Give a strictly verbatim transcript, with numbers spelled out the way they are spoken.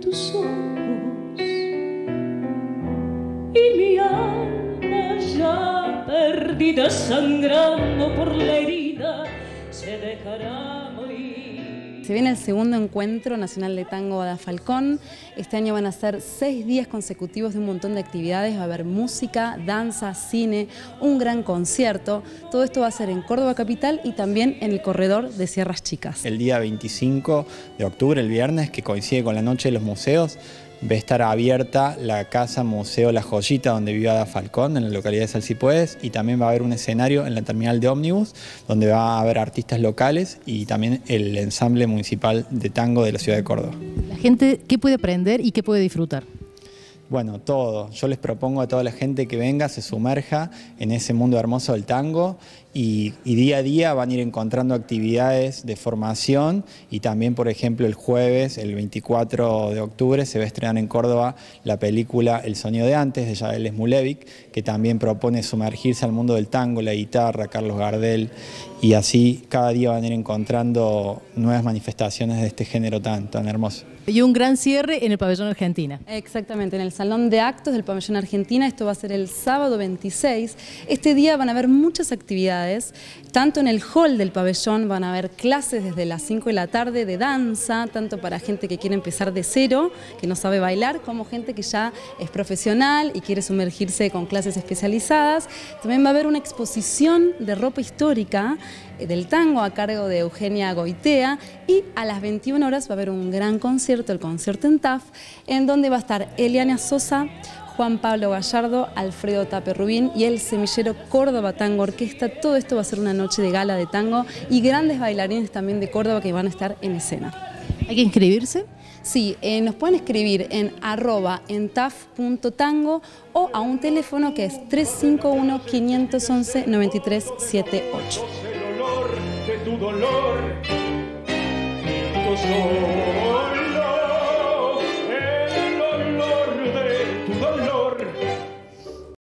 tus ojos y mi alma ya perdida, sangrando por la herida, se dejará morir. Se viene el segundo encuentro nacional de tango Ada Falcón. Este año van a ser seis días consecutivos de un montón de actividades. Va a haber música, danza, cine, un gran concierto. Todo esto va a ser en Córdoba Capital y también en el corredor de Sierras Chicas. El día veinticinco de octubre, el viernes, que coincide con la noche de los museos, va a estar abierta la Casa Museo La Joyita, donde vive Ada Falcón, en la localidad de Salsipuedes, y también va a haber un escenario en la terminal de ómnibus, donde va a haber artistas locales y también el ensamble municipal de tango de la ciudad de Córdoba. La gente, ¿qué puede aprender y qué puede disfrutar? Bueno, todo. Yo les propongo a toda la gente que venga, se sumerja en ese mundo hermoso del tango y, y día a día van a ir encontrando actividades de formación y también, por ejemplo, el jueves, el veinticuatro de octubre, se va a estrenar en Córdoba la película El Sonido de Antes, de Yael Smulevic, que también propone sumergirse al mundo del tango, la guitarra, Carlos Gardel, y así cada día van a ir encontrando nuevas manifestaciones de este género tan, tan hermoso. Y un gran cierre en el Pabellón Argentina. Exactamente, en el Salón de Actos del Pabellón Argentina. Esto va a ser el sábado veintiséis. Este día van a haber muchas actividades, tanto en el hall del pabellón van a haber clases desde las cinco de la tarde de danza, tanto para gente que quiere empezar de cero, que no sabe bailar, como gente que ya es profesional y quiere sumergirse con clases especializadas. También va a haber una exposición de ropa histórica del tango a cargo de Eugenia Goitea, y a las veintiuna horas va a haber un gran concierto, el concierto en T A F, en donde va a estar Eliana Sosa, Juan Pablo Gallardo, Alfredo Taperrubín y el semillero Córdoba Tango Orquesta. Todo esto va a ser una noche de gala de tango y grandes bailarines también de Córdoba que van a estar en escena. ¿Hay que inscribirse? Sí, eh, nos pueden escribir en arroba entaf.tango o a un teléfono que es tres cinco uno, cinco once, nueve tres siete ocho. Tu dolor, tu sol.